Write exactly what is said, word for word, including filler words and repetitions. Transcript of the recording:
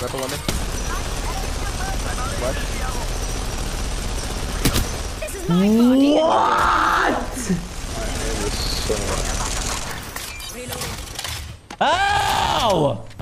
Rebel on me. What? What? Ow!